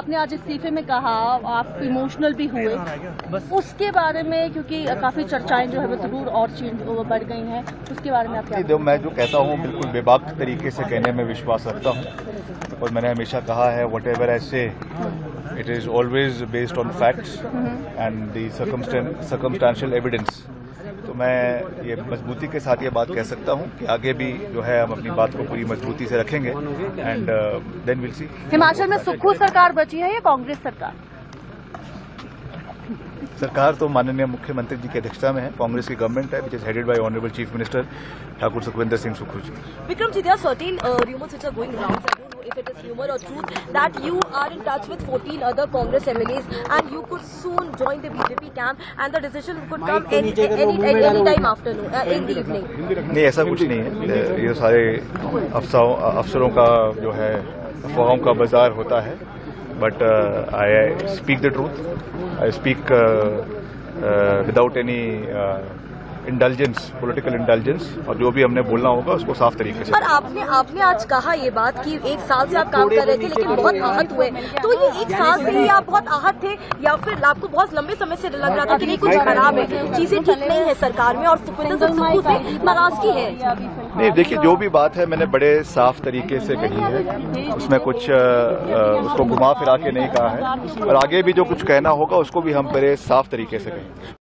आपने आज इस्तीफे में कहा, आप इमोशनल भी हुए, उसके बारे में क्योंकि काफी चर्चाएं जो है वो जरूर और चीज बढ़ गई हैं, उसके बारे में आप क्या? मैं जो कहता हूँ बिल्कुल बेबाक तरीके से कहने में विश्वास रखता हूँ और मैंने हमेशा कहा है whatever I say it is always based on facts and the circumstantial evidence. तो मैं ये मजबूती के साथ ये बात कह सकता हूँ कि आगे भी जो है हम अपनी बात को पूरी मजबूती से रखेंगे and then will see. Himachal में सुक्खू सरकार बची है या कांग्रेस सरकार? सरकार तो माननीय मुख्यमंत्री जी की अध्यक्षता में है, कांग्रेस की गवर्नमेंट है which is headed by honourable chief minister Thakur Sukhvinder Singh Sukhu ji. Vikram ji, there are certain rumours which are going around if it is rumor or truth that you are in touch with 14 other Congress MLAs and you could soon join the BJP camp and the decision could come any time afternoon in the evening. नहीं, ऐसा कुछ नहीं है। ये सारे अफसरों का जो है अफवाहों का बाजार होता है, but I speak the truth, I speak without any indulgence, political indulgence, और जो भी हमने बोलना होगा उसको साफ तरीके से। पर आपने आज कहा ये बात कि एक साल से आप काम कर रहे थे लेकिन बहुत आहत हुए, तो ये एक साल से ही आप बहुत आहत थे या फिर आपको बहुत लंबे समय से लग रहा था कि कुछ खराब है, चीजें ठीक नहीं है सरकार में और सुखविंदर सुक्खू से नाराजगी है? नहीं, देखिए जो भी बात है मैंने बड़े साफ तरीके से कही है, उसमें कुछ उसको घुमा फिरा के नहीं कहा है और आगे भी जो कुछ कहना होगा उसको भी हम बड़े साफ तरीके से कहें।